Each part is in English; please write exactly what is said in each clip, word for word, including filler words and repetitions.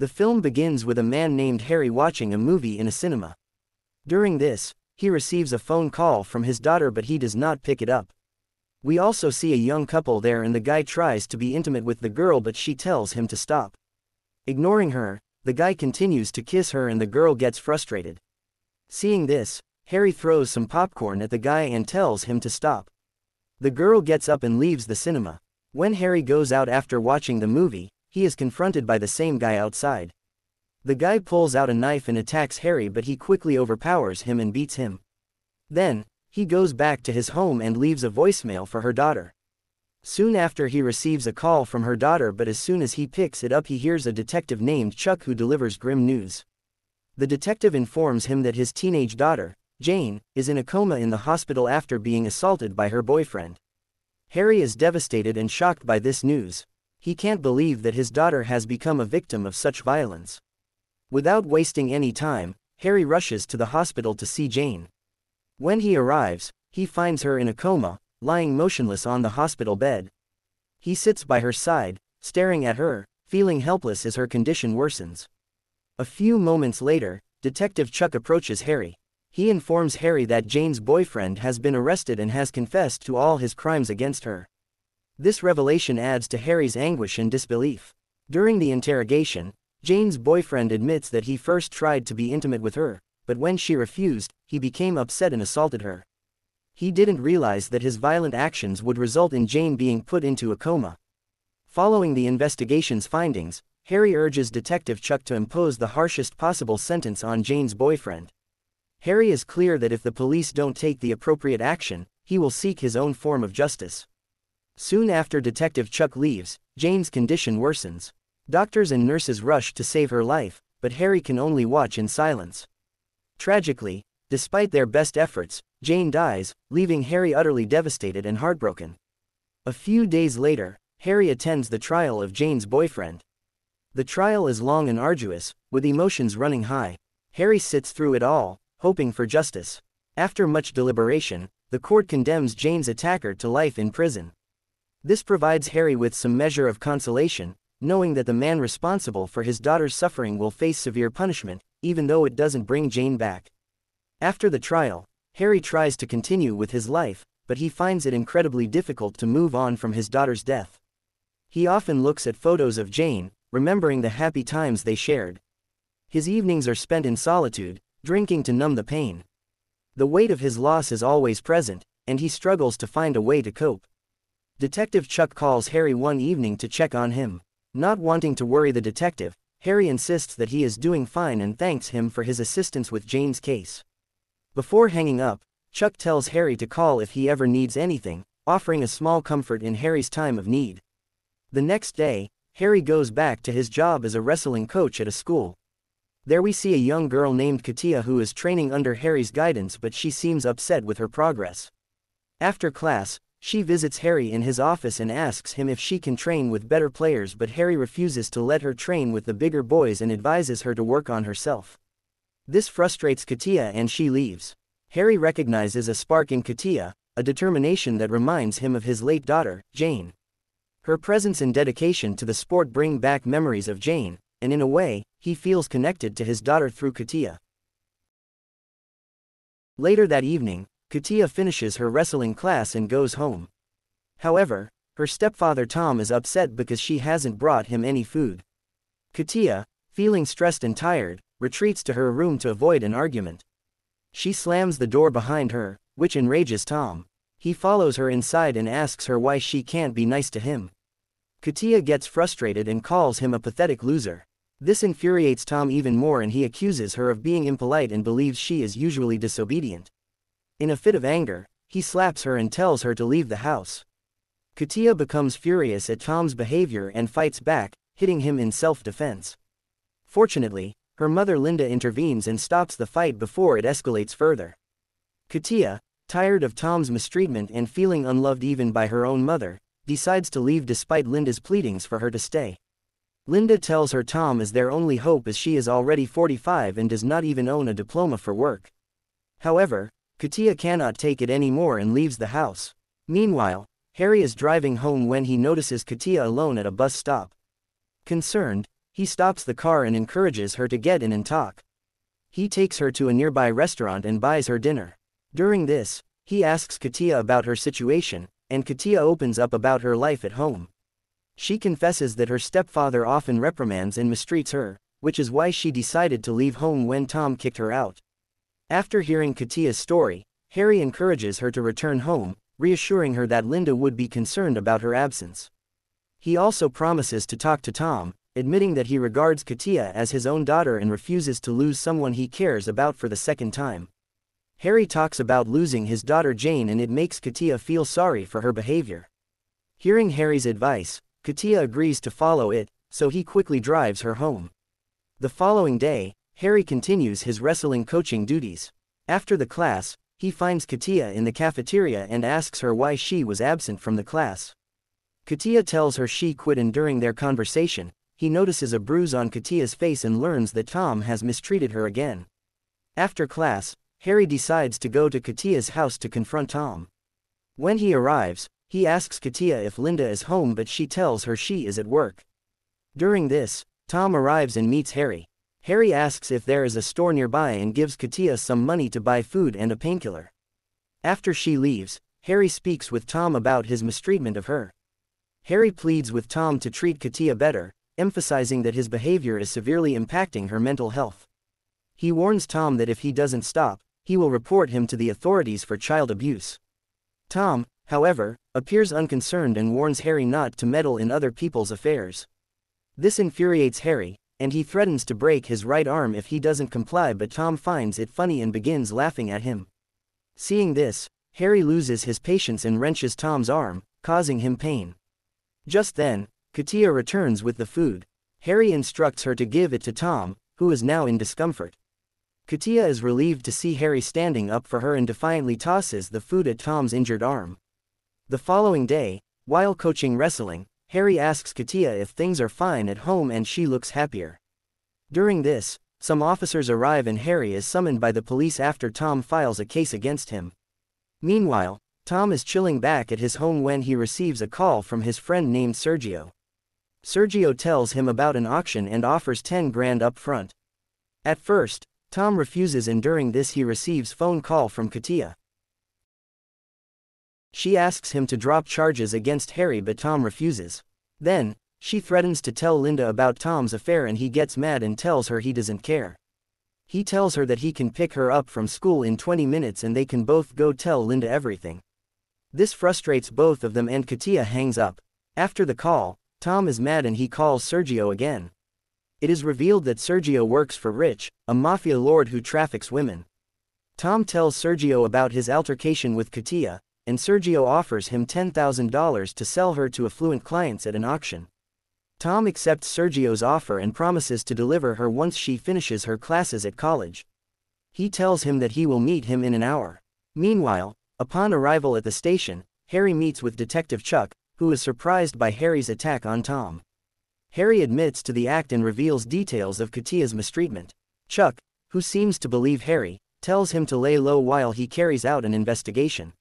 The film begins with a man named Harry watching a movie in a cinema. During this, he receives a phone call from his daughter, but he does not pick it up. We also see a young couple there, and the guy tries to be intimate with the girl, but she tells him to stop. Ignoring her, the guy continues to kiss her and the girl gets frustrated. Seeing this, Harry throws some popcorn at the guy and tells him to stop. The girl gets up and leaves the cinema. When Harry goes out after watching the movie, he is confronted by the same guy outside. The guy pulls out a knife and attacks Harry, but he quickly overpowers him and beats him. Then, he goes back to his home and leaves a voicemail for her daughter. Soon after, he receives a call from her daughter, but as soon as he picks it up, he hears a detective named Chuck who delivers grim news. The detective informs him that his teenage daughter, Jane, is in a coma in the hospital after being assaulted by her boyfriend. Harry is devastated and shocked by this news. He can't believe that his daughter has become a victim of such violence. Without wasting any time, Harry rushes to the hospital to see Jane. When he arrives, he finds her in a coma, lying motionless on the hospital bed. He sits by her side, staring at her, feeling helpless as her condition worsens. A few moments later, Detective Chuck approaches Harry. He informs Harry that Jane's boyfriend has been arrested and has confessed to all his crimes against her. This revelation adds to Harry's anguish and disbelief. During the interrogation, Jane's boyfriend admits that he first tried to be intimate with her, but when she refused, he became upset and assaulted her. He didn't realize that his violent actions would result in Jane being put into a coma. Following the investigation's findings, Harry urges Detective Chuck to impose the harshest possible sentence on Jane's boyfriend. Harry is clear that if the police don't take the appropriate action, he will seek his own form of justice. Soon after Detective Chuck leaves, Jane's condition worsens. Doctors and nurses rush to save her life, but Harry can only watch in silence. Tragically, despite their best efforts, Jane dies, leaving Harry utterly devastated and heartbroken. A few days later, Harry attends the trial of Jane's boyfriend. The trial is long and arduous, with emotions running high. Harry sits through it all, hoping for justice. After much deliberation, the court condemns Jane's attacker to life in prison. This provides Harry with some measure of consolation, knowing that the man responsible for his daughter's suffering will face severe punishment, even though it doesn't bring Jane back. After the trial, Harry tries to continue with his life, but he finds it incredibly difficult to move on from his daughter's death. He often looks at photos of Jane, remembering the happy times they shared. His evenings are spent in solitude, drinking to numb the pain. The weight of his loss is always present, and he struggles to find a way to cope. Detective Chuck calls Harry one evening to check on him. Not wanting to worry the detective, Harry insists that he is doing fine and thanks him for his assistance with Jane's case. Before hanging up, Chuck tells Harry to call if he ever needs anything, offering a small comfort in Harry's time of need. The next day, Harry goes back to his job as a wrestling coach at a school. There we see a young girl named Katia who is training under Harry's guidance, but she seems upset with her progress. After class, she visits Harry in his office and asks him if she can train with better players, but Harry refuses to let her train with the bigger boys and advises her to work on herself. This frustrates Katia and she leaves. Harry recognizes a spark in Katia, a determination that reminds him of his late daughter, Jane. Her presence and dedication to the sport bring back memories of Jane, and in a way, he feels connected to his daughter through Katia. Later that evening, Katia finishes her wrestling class and goes home. However, her stepfather Tom is upset because she hasn't brought him any food. Katia, feeling stressed and tired, retreats to her room to avoid an argument. She slams the door behind her, which enrages Tom. He follows her inside and asks her why she can't be nice to him. Katia gets frustrated and calls him a pathetic loser. This infuriates Tom even more and he accuses her of being impolite and believes she is usually disobedient. In a fit of anger, he slaps her and tells her to leave the house. Katia becomes furious at Tom's behavior and fights back, hitting him in self-defense. Fortunately, her mother Linda intervenes and stops the fight before it escalates further. Katia, tired of Tom's mistreatment and feeling unloved even by her own mother, decides to leave despite Linda's pleadings for her to stay. Linda tells her Tom is their only hope as she is already forty-five and does not even own a diploma for work. However, Katia cannot take it anymore and leaves the house. Meanwhile, Harry is driving home when he notices Katia alone at a bus stop. Concerned, He stops the car and encourages her to get in and talk. He takes her to a nearby restaurant and buys her dinner. During this, he asks Katia about her situation, and Katia opens up about her life at home. She confesses that her stepfather often reprimands and mistreats her, which is why she decided to leave home when Tom kicked her out. After hearing Katia's story, Harry encourages her to return home, reassuring her that Linda would be concerned about her absence. He also promises to talk to Tom, admitting that he regards Katia as his own daughter and refuses to lose someone he cares about for the second time. Harry talks about losing his daughter Jane, and it makes Katia feel sorry for her behavior. Hearing Harry's advice, Katia agrees to follow it, so he quickly drives her home. The following day, Harry continues his wrestling coaching duties. After the class, he finds Katia in the cafeteria and asks her why she was absent from the class. Katia tells her she quit, and during their conversation, he notices a bruise on Katia's face and learns that Tom has mistreated her again. After class, Harry decides to go to Katia's house to confront Tom. When he arrives, he asks Katia if Linda is home, but she tells her she is at work. During this, Tom arrives and meets Harry. Harry asks if there is a store nearby and gives Katia some money to buy food and a painkiller. After she leaves, Harry speaks with Tom about his mistreatment of her. Harry pleads with Tom to treat Katia better, emphasizing that his behavior is severely impacting her mental health. He warns Tom that if he doesn't stop, he will report him to the authorities for child abuse. Tom, however, appears unconcerned and warns Harry not to meddle in other people's affairs. This infuriates Harry, and he threatens to break his right arm if he doesn't comply, but Tom finds it funny and begins laughing at him. Seeing this, Harry loses his patience and wrenches Tom's arm, causing him pain. Just then, Katia returns with the food. Harry instructs her to give it to Tom, who is now in discomfort. Katia is relieved to see Harry standing up for her and defiantly tosses the food at Tom's injured arm. The following day, while coaching wrestling, Harry asks Katia if things are fine at home, and she looks happier. During this, some officers arrive and Harry is summoned by the police after Tom files a case against him. Meanwhile, Tom is chilling back at his home when he receives a call from his friend named Sergio. Sergio tells him about an auction and offers ten grand up front. At first, Tom refuses, and during this he receives phone call from Katia. She asks him to drop charges against Harry, but Tom refuses. Then, she threatens to tell Linda about Tom's affair, and he gets mad and tells her he doesn't care. He tells her that he can pick her up from school in twenty minutes and they can both go tell Linda everything. This frustrates both of them and Katia hangs up. After the call, Tom is mad and he calls Sergio again. It is revealed that Sergio works for Rich, a mafia lord who traffics women. Tom tells Sergio about his altercation with Katia, and Sergio offers him ten thousand dollars to sell her to affluent clients at an auction. Tom accepts Sergio's offer and promises to deliver her once she finishes her classes at college. He tells him that he will meet him in an hour. Meanwhile, upon arrival at the station, Harry meets with Detective Chuck, who is surprised by Harry's attack on Tom. Harry admits to the act and reveals details of Katia's mistreatment. Chuck, who seems to believe Harry, tells him to lay low while he carries out an investigation.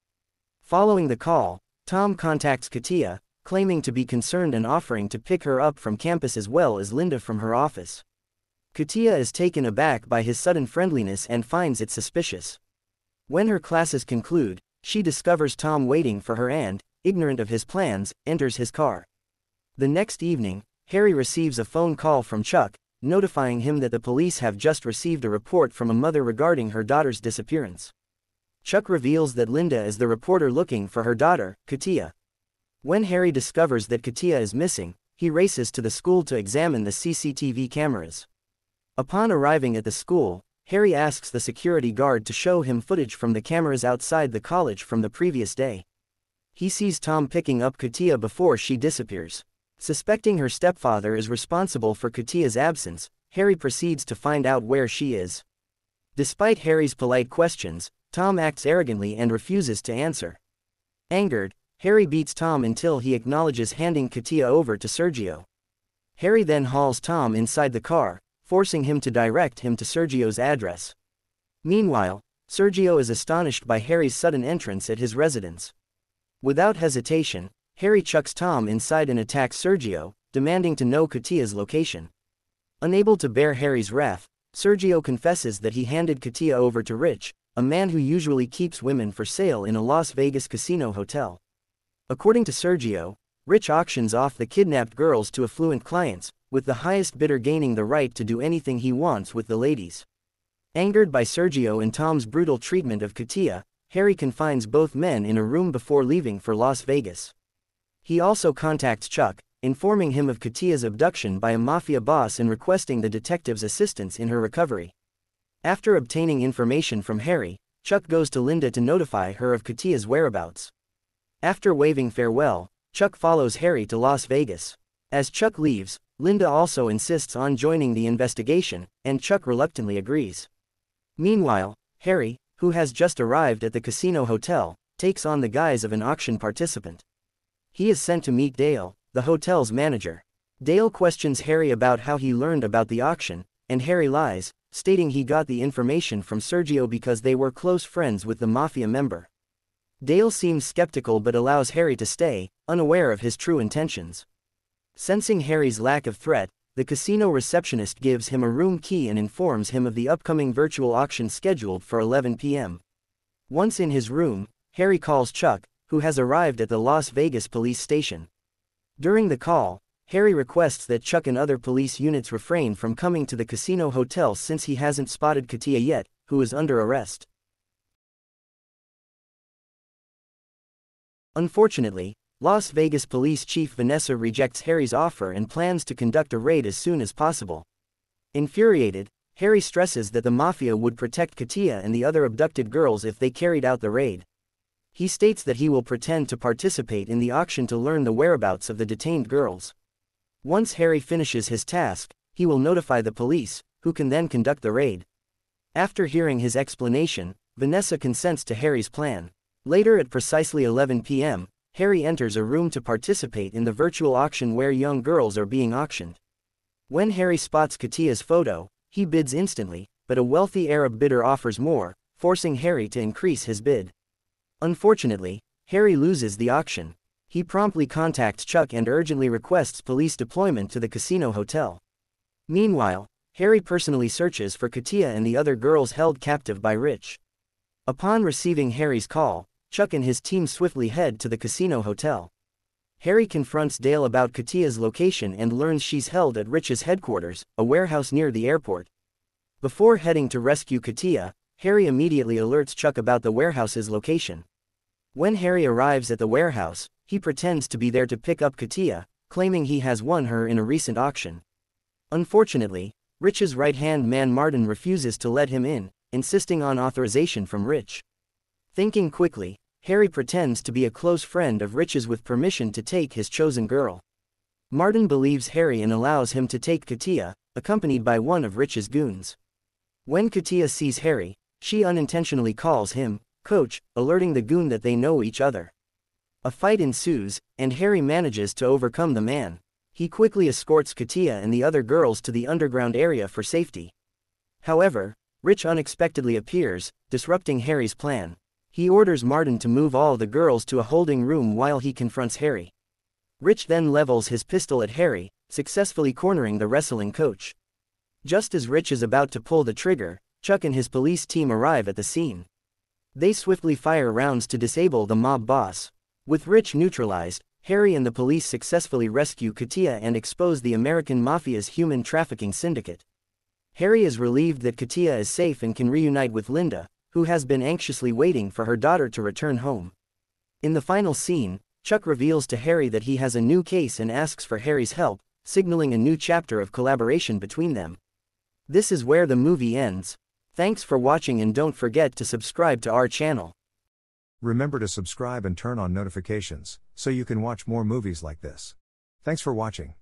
Following the call, Tom contacts Katia, claiming to be concerned and offering to pick her up from campus as well as Linda from her office. Katia is taken aback by his sudden friendliness and finds it suspicious. When her classes conclude, she discovers Tom waiting for her and, ignorant of his plans, enters his car. The next evening, Harry receives a phone call from Chuck, notifying him that the police have just received a report from a mother regarding her daughter's disappearance. Chuck reveals that Linda is the reporter looking for her daughter, Katia. When Harry discovers that Katia is missing, he races to the school to examine the C C T V cameras. Upon arriving at the school, Harry asks the security guard to show him footage from the cameras outside the college from the previous day. He sees Tom picking up Katia before she disappears. Suspecting her stepfather is responsible for Katia's absence, Harry proceeds to find out where she is. Despite Harry's polite questions, Tom acts arrogantly and refuses to answer. Angered, Harry beats Tom until he acknowledges handing Katia over to Sergio. Harry then hauls Tom inside the car, forcing him to direct him to Sergio's address. Meanwhile, Sergio is astonished by Harry's sudden entrance at his residence. Without hesitation, Harry chucks Tom inside and attacks Sergio, demanding to know Katia's location. Unable to bear Harry's wrath, Sergio confesses that he handed Katia over to Rich, a man who usually keeps women for sale in a Las Vegas casino hotel. According to Sergio, Rich auctions off the kidnapped girls to affluent clients, with the highest bidder gaining the right to do anything he wants with the ladies. Angered by Sergio and Tom's brutal treatment of Katia, Harry confines both men in a room before leaving for Las Vegas. He also contacts Chuck, informing him of Katia's abduction by a mafia boss and requesting the detective's assistance in her recovery. After obtaining information from Harry, Chuck goes to Linda to notify her of Katia's whereabouts. After waving farewell, Chuck follows Harry to Las Vegas. As Chuck leaves, Linda also insists on joining the investigation, and Chuck reluctantly agrees. Meanwhile, Harry, who has just arrived at the casino hotel, takes on the guise of an auction participant. He is sent to meet Dale, the hotel's manager. Dale questions Harry about how he learned about the auction, and Harry lies, stating he got the information from Sergio because they were close friends with the mafia member. Dale seems skeptical but allows Harry to stay, unaware of his true intentions. Sensing Harry's lack of threat, the casino receptionist gives him a room key and informs him of the upcoming virtual auction scheduled for eleven p m Once in his room, Harry calls Chuck, who has arrived at the Las Vegas police station. During the call, Harry requests that Chuck and other police units refrain from coming to the casino hotel since he hasn't spotted Katia yet, who is under arrest. Unfortunately, Las Vegas Police Chief Vanessa rejects Harry's offer and plans to conduct a raid as soon as possible. Infuriated, Harry stresses that the mafia would protect Katia and the other abducted girls if they carried out the raid. He states that he will pretend to participate in the auction to learn the whereabouts of the detained girls. Once Harry finishes his task, he will notify the police, who can then conduct the raid. After hearing his explanation, Vanessa consents to Harry's plan. Later at precisely eleven p m, Harry enters a room to participate in the virtual auction where young girls are being auctioned. When Harry spots Katia's photo, he bids instantly, but a wealthy Arab bidder offers more, forcing Harry to increase his bid. Unfortunately, Harry loses the auction. He promptly contacts Chuck and urgently requests police deployment to the casino hotel. Meanwhile, Harry personally searches for Katia and the other girls held captive by Rich. Upon receiving Harry's call, Chuck and his team swiftly head to the casino hotel. Harry confronts Dale about Katia's location and learns she's held at Rich's headquarters, a warehouse near the airport. Before heading to rescue Katia, Harry immediately alerts Chuck about the warehouse's location. When Harry arrives at the warehouse, he pretends to be there to pick up Katia, claiming he has won her in a recent auction. Unfortunately, Rich's right-hand man Martin refuses to let him in, insisting on authorization from Rich. Thinking quickly, Harry pretends to be a close friend of Rich's with permission to take his chosen girl. Martin believes Harry and allows him to take Katia, accompanied by one of Rich's goons. When Katia sees Harry, she unintentionally calls him Coach, alerting the goon that they know each other. A fight ensues, and Harry manages to overcome the man. He quickly escorts Katia and the other girls to the underground area for safety. However, Rich unexpectedly appears, disrupting Harry's plan. He orders Martin to move all the girls to a holding room while he confronts Harry. Rich then levels his pistol at Harry, successfully cornering the wrestling coach. Just as Rich is about to pull the trigger, Chuck and his police team arrive at the scene. They swiftly fire rounds to disable the mob boss. With Rich neutralized, Harry and the police successfully rescue Katia and expose the American Mafia's human trafficking syndicate. Harry is relieved that Katia is safe and can reunite with Linda, who has been anxiously waiting for her daughter to return home. In the final scene, Chuck reveals to Harry that he has a new case and asks for Harry's help, signaling a new chapter of collaboration between them. This is where the movie ends. Thanks for watching and don't forget to subscribe to our channel. Remember to subscribe and turn on notifications, so you can watch more movies like this. Thanks for watching.